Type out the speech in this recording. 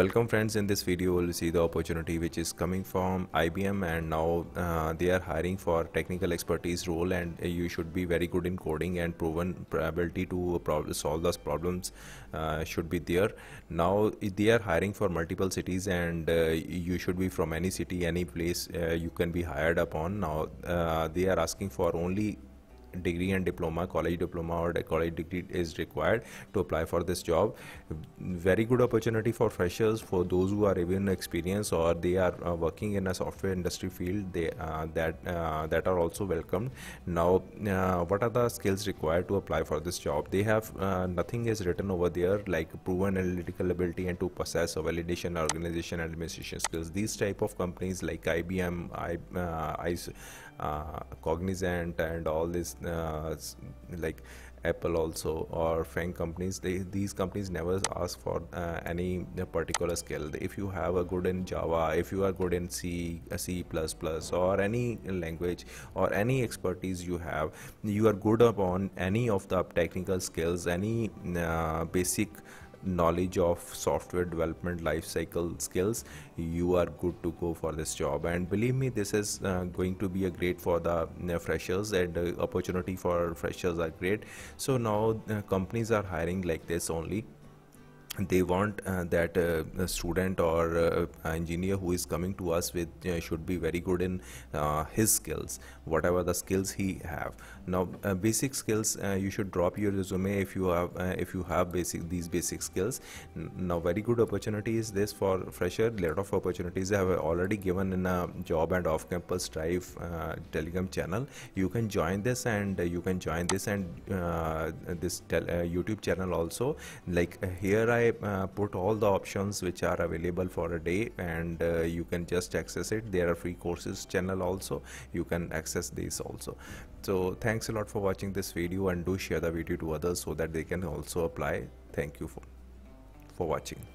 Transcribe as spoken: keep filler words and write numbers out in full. Welcome friends, in this video we will see the opportunity which is coming from I B M, and now uh, they are hiring for technical expertise role, and you should be very good in coding and proven ability to solve those problems uh, should be there. Now they are hiring for multiple cities, and uh, you should be from any city, any place uh, you can be hired upon. Now uh, they are asking for only degree and diploma, college diploma or college degree is required to apply for this job. Very good opportunity for freshers, for those who are even experienced or they are uh, working in a software industry field, they uh, that uh, that are also welcomed. Now uh, what are the skills required to apply for this job? They have uh, nothing is written over there like proven analytical ability and to possess a validation, organization, administration skills. These type of companies like I B M, I, uh, I, uh, Cognizant and all this, Uh, like Apple also or FANG companies, they, these companies never ask for uh, any particular skill. If you have a good in Java, if you are good in C, C++ or any language or any expertise you have, you are good upon any of the technical skills, any uh, basic knowledge of software development life cycle skills, you are good to go for this job. And believe me, this is uh, going to be a great for the uh, freshers, and uh, opportunity for freshers are great. So now uh, companies are hiring like this only. They want uh, that uh, student or uh, engineer who is coming to us with uh, should be very good in uh, his skills, whatever the skills he have. Now uh, basic skills, uh, you should drop your resume if you have uh, if you have basic these basic skills. Now very good opportunity is this for fresher. Lot of opportunities I have already given in a job and off campus drive uh, Telegram channel. You can join this and uh, you can join this and uh, this tel uh, YouTube channel also. Like uh, here I I uh, put all the options which are available for a day, and uh, you can just access it. There are free courses channel also, you can access these also. So thanks a lot for watching this video, and do share the video to others so that they can also apply. Thank you for for watching.